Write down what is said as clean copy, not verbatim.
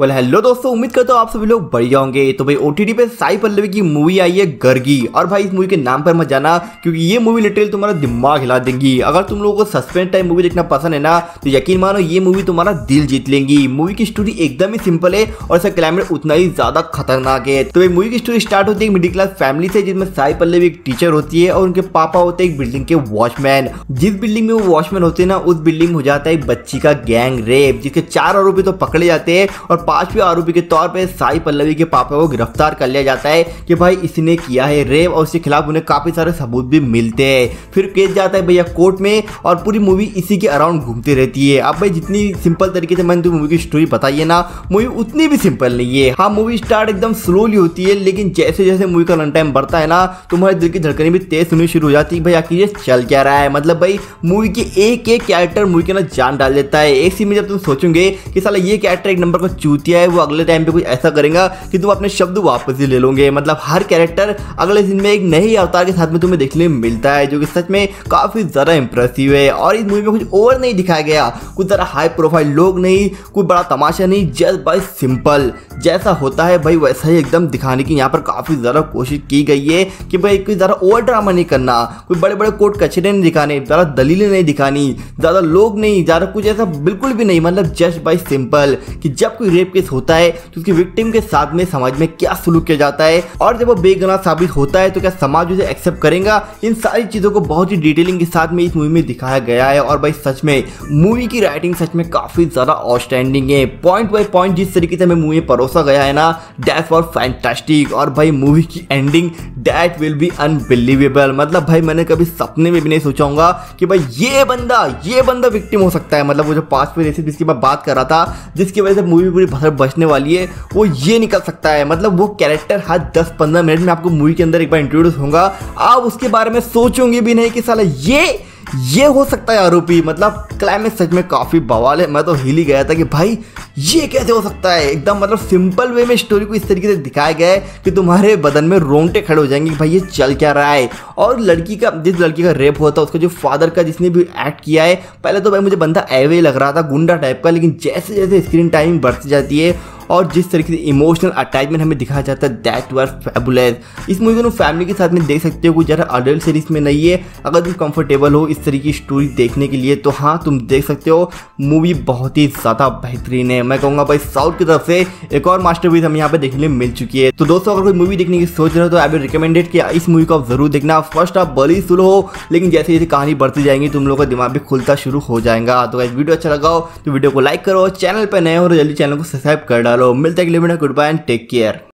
Well hello दोस्तों, उम्मीद करता हूँ आप सभी लोग बढ़िया होंगे। तो भाई ओटीटी पे साई पल्लवी की मूवी आई है गर्गी। और भाई इस मूवी के नाम पर मत जाना क्योंकि ये मूवी लिटरली तुम्हारा दिमाग हिला देंगी। अगर तुम लोगों को सस्पेंस टाइप मूवी देखना पसंद है ना तो यकीन मानो ये मूवी तुम्हारा दिल जीत लेंगी। मूवी की स्टोरी एकदम ही सिंपल है और इसका क्लाइमेट उतना ही ज्यादा खतरनाक है। तो भाई मूवी की स्टोरी स्टार्ट होती है मिडिल क्लास फैमिली से, जिसमें साई पल्लवी एक टीचर होती है और उनके पापा होते हैं एक बिल्डिंग के वॉचमैन। जिस बिल्डिंग में वो वॉचमैन होते हैं ना, उस बिल्डिंग में हो जाता है एक बच्ची का गैंग रेप, जिसके 4 आरोपी तो पकड़े जाते हैं और 5वें आरोपी के तौर पे साई पल्लवी के पापा को गिरफ्तार कर लिया जाता है कि भाई इसने किया है रेप और उसके खिलाफ उन्हें काफी सारे सबूत भी मिलते हैं। फिर केस जाता है भैया कोर्ट में और पूरी मूवी इसी के अराउंड घूमती रहती है। अब भाई जितनी सिंपल तरीके से मैंने तुम्हें मूवी की स्टोरी बताई है ना, मूवी उतनी भी सिंपल नहीं है। हाँ, मूवी स्टार्ट एकदम स्लोली होती है, लेकिन जैसे जैसे मूवी का रन टाइम बढ़ता है ना, तुम्हारे दिल की धड़कने भी तेज होनी शुरू हो जाती है। भाई आखिर ये चल क्या रहा है, मतलब भाई मूवी के एक एक कैरेक्टर मूवी के ना जान डाल देता है। एक सीन में जब तुम सोचोगे कि साला ये कैरेक्टर एक नंबर का चूतिया है, वो अगले टाइम पे कुछ ऐसा करेगा कि तुम अपने शब्द वापस ही ले लोगे। मतलब हर कैरेक्टर अगले दिन में एक नई अवतार के साथ में तुम्हें देखने मिलता है, जो कि सच में काफी ज्यादा इंप्रेसिव है। और इस मूवी में कुछ ओवर नहीं दिखाया गया, कुछ जरा हाई प्रोफाइल लोग नहीं, कोई बड़ा तमाशा नहीं, जस्ट बाय सिंपल जैसा होता है भाई वैसा ही एकदम दिखाने की यहाँ पर काफी ज्यादा कोशिश की गई है कि भाई कोई ज्यादा ओवर ड्रामा नहीं करना, कोई बड़े बड़े कोर्ट कचहरे नहीं दिखाने, ज्यादा दलीलें नहीं दिखानी, ज्यादा लोग नहीं, ज्यादा कुछ ऐसा बिल्कुल भी नहीं। मतलब जस्ट बाय सिंपल कि जब कोई रेप केस होता है तो उसकी विक्टिम के साथ में समाज में क्या सलूक किया जाता है और जब वो बेगुनाह साबित होता है तो क्या समाज उसे एक्सेप्ट करेगा, इन सारी चीजों को बहुत ही डिटेलिंग के साथ में इस मूवी में दिखाया गया है। और भाई सच में मूवी की राइटिंग सच में काफी ज्यादा आउटस्टैंडिंग है। पॉइंट बाय पॉइंट जिस तरीके से हमें मूवी में परोसा गया है ना, दैट्स फॉर फैंटास्टिक। और भाई मूवी की ending that will be unbelievable. मतलब भाई मैंने कभी सपने में भी नहीं सोचा होगा कि भाई ये बंदा विक्टिम हो सकता है। मतलब वो जो 5वें रेप जिसकी मैं बात कर रहा था, जिसकी वजह से मूवी पूरी भर बचने वाली है, वो ये निकल सकता है। मतलब वो कैरेक्टर हर 10-15 मिनट में आपको मूवी के अंदर एक बार इंट्रोड्यूस होगा, आप उसके बारे में सोचोगे भी नहीं कि साला ये हो सकता है आरोपी। मतलब क्लाइमेक्स सच में काफ़ी बवाल है, मैं तो हिल ही गया था कि भाई ये कैसे हो सकता है। एकदम मतलब सिंपल वे में स्टोरी को इस तरीके से दिखाया गया है कि तुम्हारे बदन में रोंगटे खड़े हो जाएंगे कि भाई ये चल क्या रहा है। और जिस लड़की का रेप होता है उसका जो फादर का जिसने भी एक्ट किया है, पहले तो भाई मुझे बंदा एवे लग रहा था, गुंडा टाइप का, लेकिन जैसे जैसे स्क्रीन टाइम बढ़ती जाती है और जिस तरीके से इमोशनल अटैचमेंट हमें दिखाया जाता है, दैट वाज फैबुलस। इस मूवी को तुम फैमिली के साथ में देख सकते हो, कोई ज़रा अडल्ट सीरीज में नहीं है। अगर तुम कंफर्टेबल हो इस तरीके की स्टोरी देखने के लिए तो हाँ तुम देख सकते हो। मूवी बहुत ही ज़्यादा बेहतरीन है। मैं कहूँगा भाई साउथ की तरफ से एक और मास्टरपीस हमें यहाँ पर देखने के लिए मिल चुकी है। तो दोस्तों अगर कोई मूवी देखने की सोच रहे हो तो आई विल रिकमेंडेड कि इस मूवी को आप जरूर देखना। फर्स्ट आप बड़ी स्लो हो, लेकिन जैसे जैसे कहानी बढ़ती जाएंगी तुम लोगों का दिमाग भी खुलता शुरू हो जाएगा। तो गाइस वीडियो अच्छा लगा हो तो वीडियो को लाइक करो, चैनल पर नए हो तो जल्दी चैनल को सब्सक्राइब कर। मिलते हैं अगले वीडियो में। Good bye and take care.